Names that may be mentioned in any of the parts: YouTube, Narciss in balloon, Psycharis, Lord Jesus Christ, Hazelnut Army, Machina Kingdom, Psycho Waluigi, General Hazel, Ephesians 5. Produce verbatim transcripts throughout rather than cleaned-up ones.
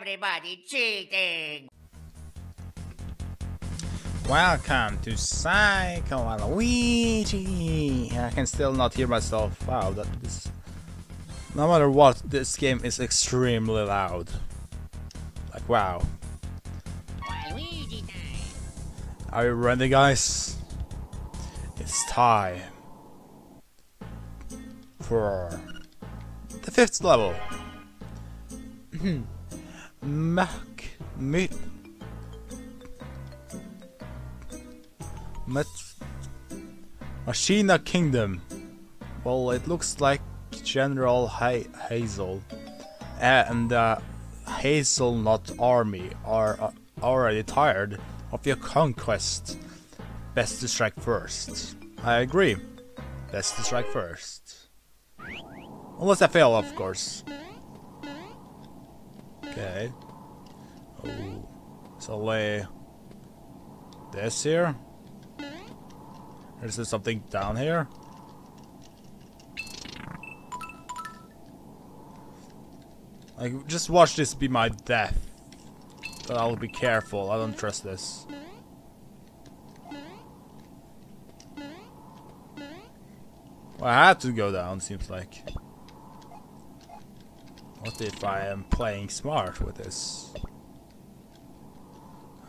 everybody cheating. Welcome to Psycho Waluigi. I can still not hear myself. Wow, that is. No matter what, this game is extremely loud. Like, wow. Waluigi time. Are you ready, guys? It's time for the fifth level. Mach me. Mach Machina Kingdom. Well, it looks like General ha Hazel and the uh, Hazelnut Army are uh, already tired of your conquest. Best to strike first. I agree. Best to strike first. Unless I fail, of course. Okay. Oh. So lay this here. Is there something down here? Like, just watch this be my death. But I'll be careful, I don't trust this. Well, I had to go down, seems like. What if I am playing smart with this?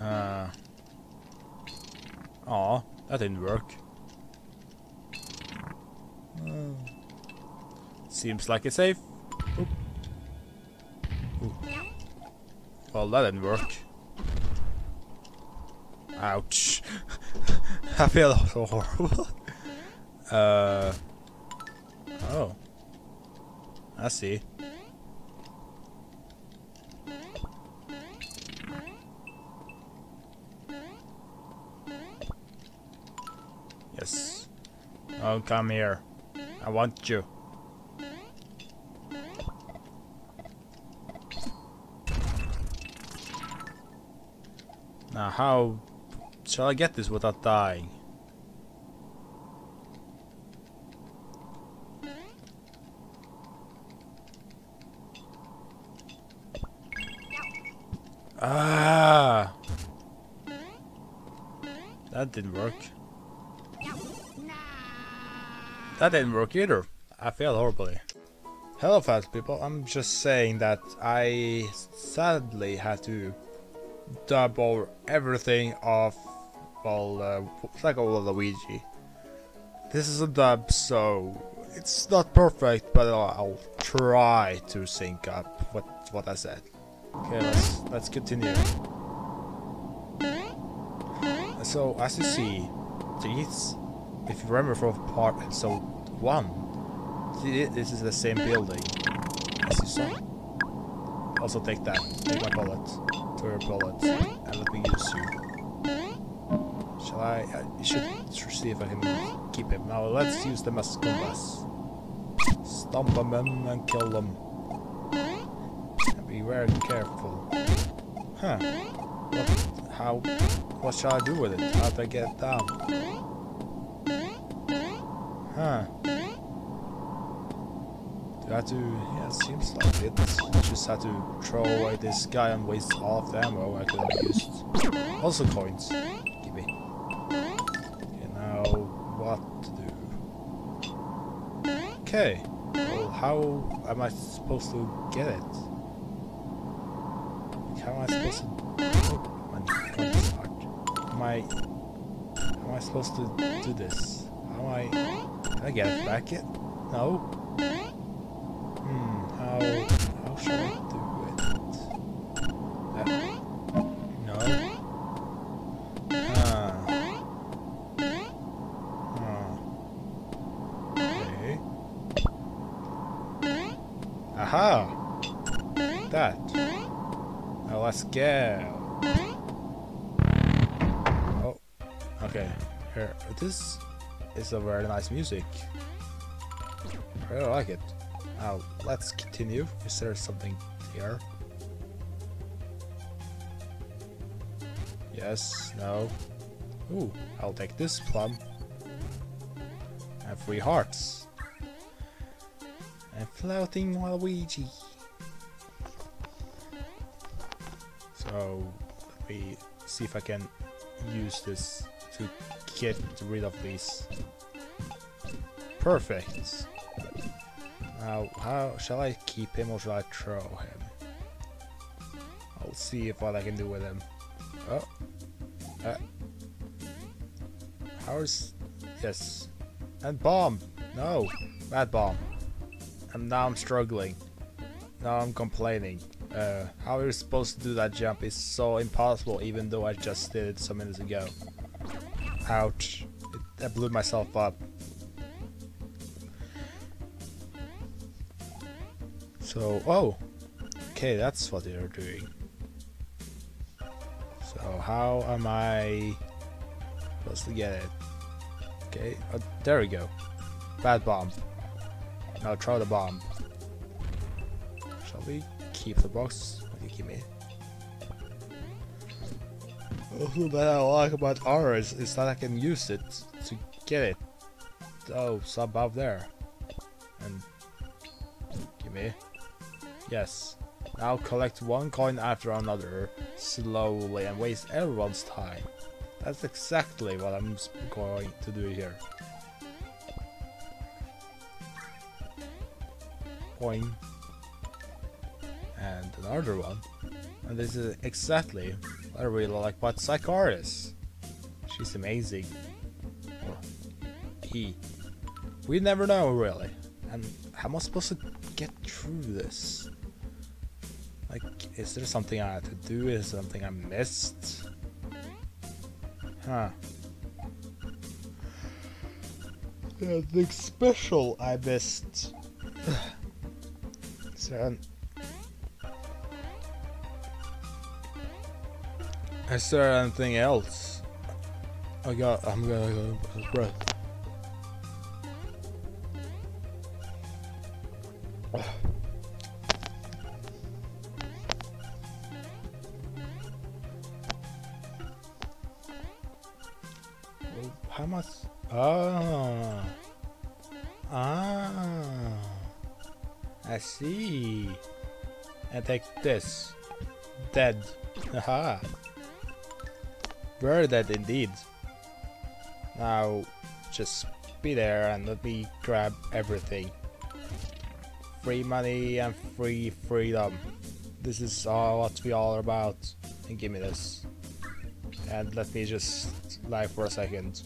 Uh. Aw, that didn't work. Uh, seems like it's safe. Oop. Ooh. Well, that didn't work. Ouch. I feel so horrible. uh. Oh. I see. Yes. Oh, come here. I want you. Now, how shall I get this without dying? Ah! That didn't work. That didn't work either. I failed horribly. Hello, fast people. I'm just saying that I sadly had to dub over everything of, well, uh, Psycho Waluigi. This is a dub, so it's not perfect, but I'll try to sync up what what I said. Okay, let's let's continue. So as you see, these. If you remember from part episode one, this is the same building as you saw. Also take that, take my bullet, throw your bullet, and let me use you. Shall I? I should see if I can keep him. Now let's use them as compass. Stomp them in and kill them. And be very careful. Huh. What, how, what shall I do with it? How do I get it down? Huh. Do I have to... yeah, it seems like it. I just had to throw away this guy and waste all of the ammo I could have used. Also coins. Give me. Okay, now what to do? Okay. Well, how am I supposed to get it? Like, how am I supposed to... oh, my coins are... am I... how am I supposed to do this? How am I... I get it back yet? No? Hmm, how... how should I do it? That... no? Ah... ah... okay... aha! Like that... now let's go! Oh... okay... here... this... it's a very nice music. I really like it. Now let's continue. Is there something here? Yes, no. Ooh, I'll take this plum. I have three hearts. And floating Waluigi. So let me see if I can use this to get rid of these. Perfect. Now, how shall I keep him or shall I throw him? I'll see if what I can do with him. Oh, uh, ours. Yes, and bomb. No, bad bomb. And now I'm struggling. Now I'm complaining. Uh, how you're supposed to do that jump is so impossible, even though I just did it some minutes ago. Ouch! It, I blew myself up. So, oh, okay, that's what they're doing. So how am I supposed to get it? Okay, oh, there we go. Bad bomb. Now throw the bomb. Shall we keep the box? What do you give me? Oh, what I like about ours is that I can use it to get it. Oh, it's above there. And give me. Yes. Now collect one coin after another slowly and waste everyone's time. That's exactly what I'm going to do here. Coin. And another one. And this is exactly what I really like about Psycharis. She's amazing. Or he. We never know, really. And how am I supposed to get through this? Like, is there something I had to do? Is there something I missed? Huh. Something special I missed. So, is there anything else? I got. I'm gonna go out of breath. How much? Ah, ah, I see. And take this. Dead. Haha. Very dead indeed. Now, just be there and let me grab everything. Free money and free freedom. This is all what we all are about. And give me this. And let me just lie for a second.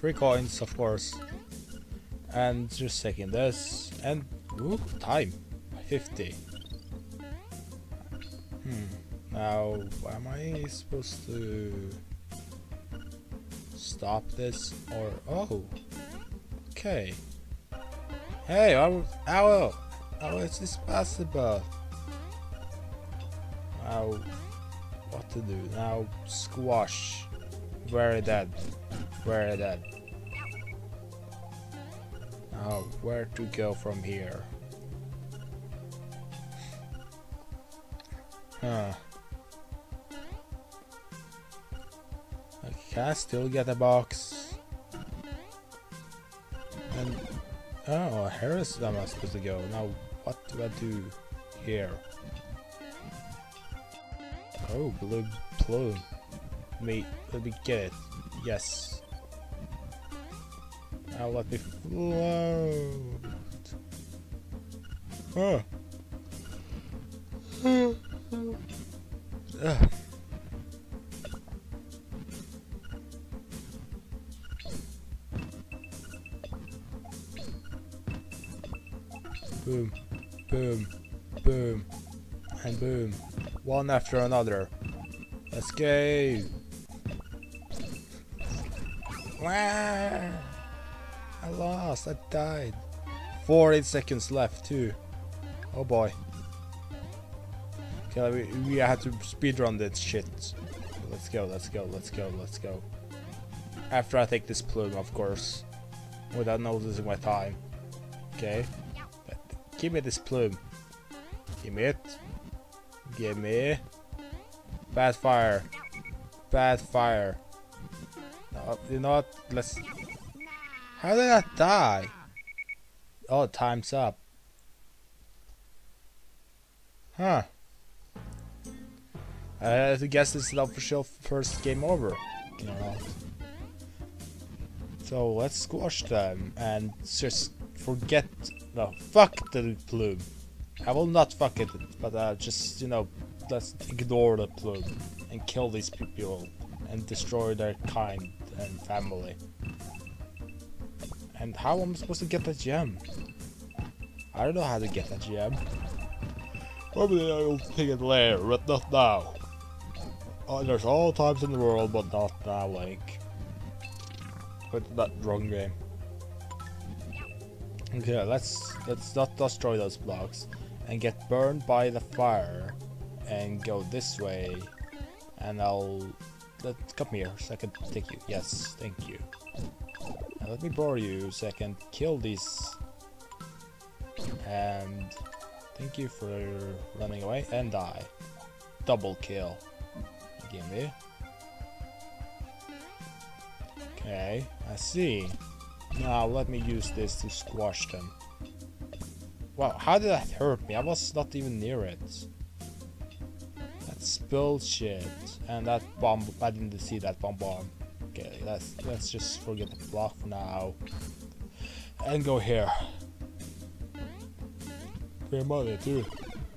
Free coins, of course. And just taking this. And ooh, time. fifty. Hmm. Now, am I supposed to stop this or oh? Okay. Hey, ow! Ow! How is this possible? Now, what to do? Now, squash. Very dead. Very dead. Now, where to go from here? Huh. Can I still get a box? And oh, here is where am I supposed to go. Now what do I do here? Oh, blue plume. Let me let me get it. Yes. Now let me float. Huh. Ugh. Boom, boom, boom, and boom. One after another. Escape! Wow! I lost, I died. forty seconds left too. Oh boy. Okay, we, we have to speedrun this shit. Let's go, let's go, let's go, let's go. After I take this plume, of course. Without noticing my time. Okay. Give me this plume. Give me it. Give me. Bad fire. Bad fire. No, you know what? Let's. How did I die? Oh, time's up. Huh. I guess this is the official first game over. You know. So let's squash them and just forget. No, fuck the plume. I will not fuck it, but uh, just, you know, let's ignore the plume and kill these people and destroy their kind and family. And how am I supposed to get that gem? I don't know how to get that gem. Probably I will pick it later, but not now. Oh, there's all times in the world, but not now, Link. But that wrong game. Okay, let's let's not destroy those blocks and get burned by the fire and go this way, and I'll let come here so I can take you. Yes, thank you. And let me borrow you so I can kill these. And thank you for running away and die. Double kill. Give me. Okay, I see. Now let me use this to squash them. Wow, how did that hurt me? I was not even near it. That's bullshit. And that bomb, I didn't see that bomb bomb. Okay, let's, let's just forget the block for now. And go here. Great money too.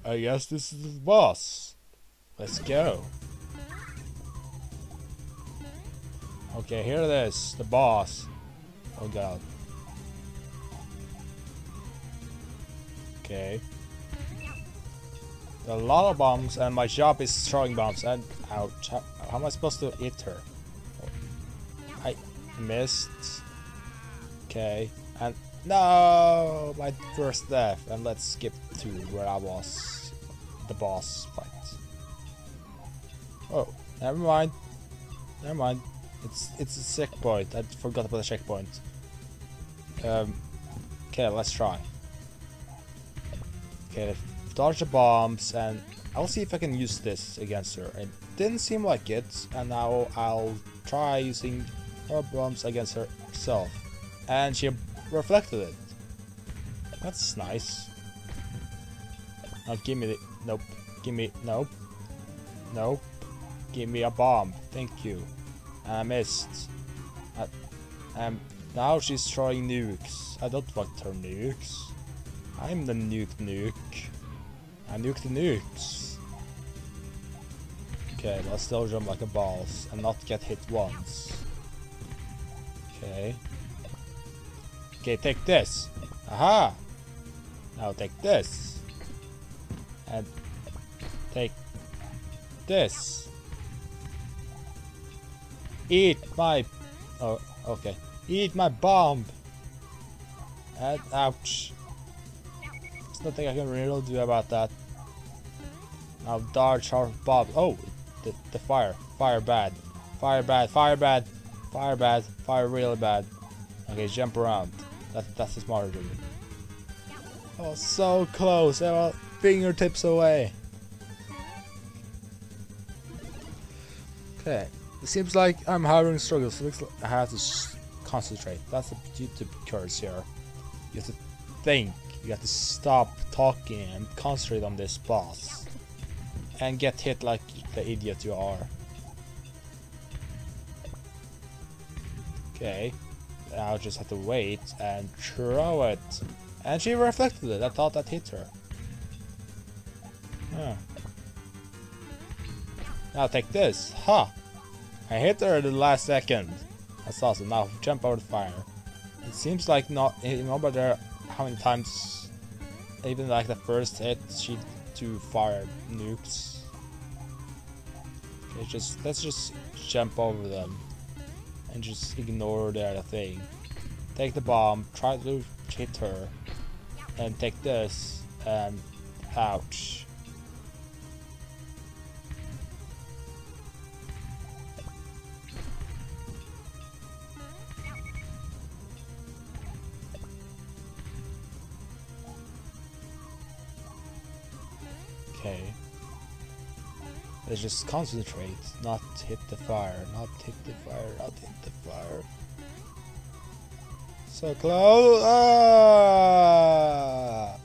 I guess this is the boss. Let's go. Okay, here it is, the boss. Oh god. Okay. There are a lot of bombs, and my job is throwing bombs. And ouch! How, how am I supposed to hit her? I missed. Okay. And no, my first death. And let's skip to where I was, the boss fight. Oh, never mind. Never mind. It's it's a checkpoint. I forgot about the checkpoint. Um, okay, let's try. Okay, dodge the bombs, and I'll see if I can use this against her. It didn't seem like it, and now I'll try using her bombs against herself. And she reflected it. That's nice. Now give me the nope. Give me nope. Nope. Give me a bomb. Thank you. I missed. I, um, now she's throwing nukes. I don't want her nukes. I'm the nuke nuke. I nuke the nukes. Okay, let's still jump like a boss and not get hit once. Okay. Okay, take this. Aha! Now take this. And take this. Eat my... Oh, okay. Eat my bomb! And ouch. There's nothing I can really do about that. Now dodge our bomb. Oh! The, the fire. Fire bad. Fire bad. Fire bad. Fire bad. Fire really bad. Okay, jump around. That, that's the smarter thing. Oh, so close. I was fingertips away. Okay. It seems like I'm having struggles, so it looks like I have to concentrate. That's the YouTube curse here. You have to think, you have to stop talking and concentrate on this boss. And get hit like the idiot you are. Okay, now I just have to wait and throw it. And she reflected it, I thought that hit her. Huh. Now take this, ha! Huh. I hit her at the last second. That's awesome. Now jump over the fire. It seems like not. You know, but there how many times, even like the first hit, she do fire nukes. Okay, just let's just jump over them and just ignore the other thing. Take the bomb. Try to hit her, and take this. And ouch. Okay. Let's just concentrate, not hit the fire, not hit the fire, not hit the fire. So close! Ah!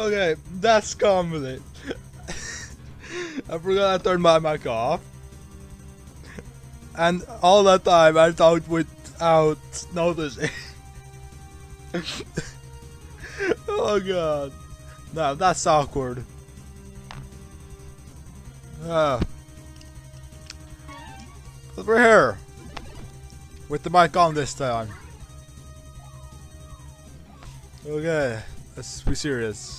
Okay, that's comedy. I forgot I turned my mic off. And all that time I talked without noticing. Oh god. No, that's awkward. Uh, over here. With the mic on this time. Okay, let's be serious.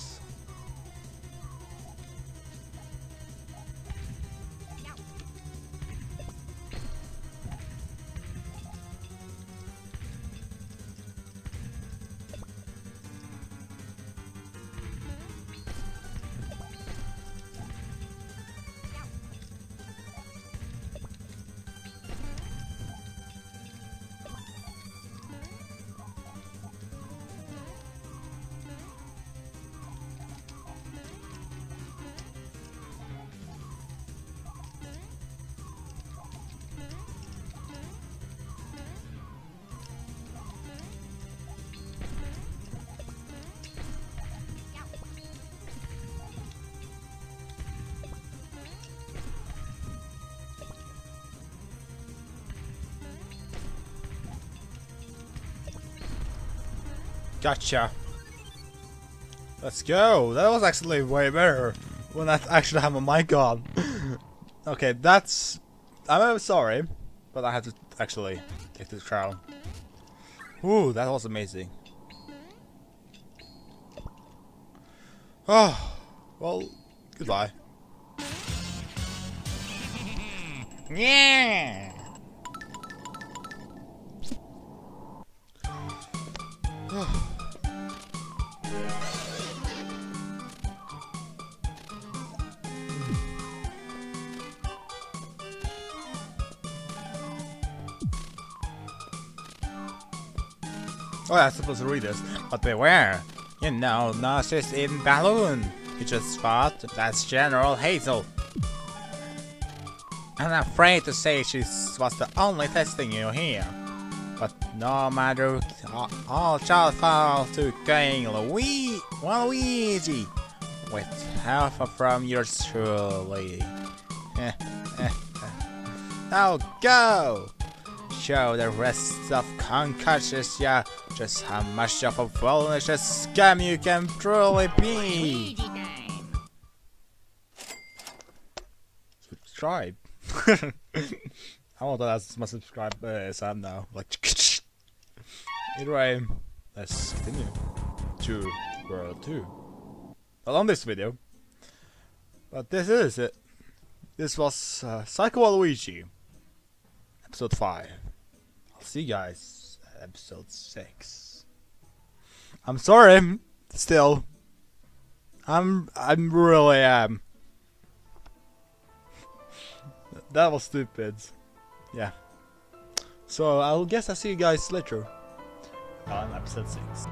Gotcha. Let's go. That was actually way better when I actually have a mic on. Okay, that's. I'm sorry, but I had to actually take this crown. Ooh, that was amazing. Oh, well, goodbye. Yeah. Oh, I'm supposed to read this, but beware, you know, Narciss in balloon. You just fought. That's General Hazel. I'm afraid to say she was the only testing you here, but no matter, all child fall to King Waluigi with half from yours truly. Now go. Show the rest of conscious, yeah, just how much of a villainous scam you can truly be. Subscribe. I want to ask my subscribe uh, Sam now. Like, anyway, let's continue to world two. Not on this video, but this is it. This was uh, Psycho Waluigi, episode five. See you guys at episode six. I'm sorry, still. I'm I'm really am. That was stupid. Yeah. So I'll guess I'll see you guys later on episode six.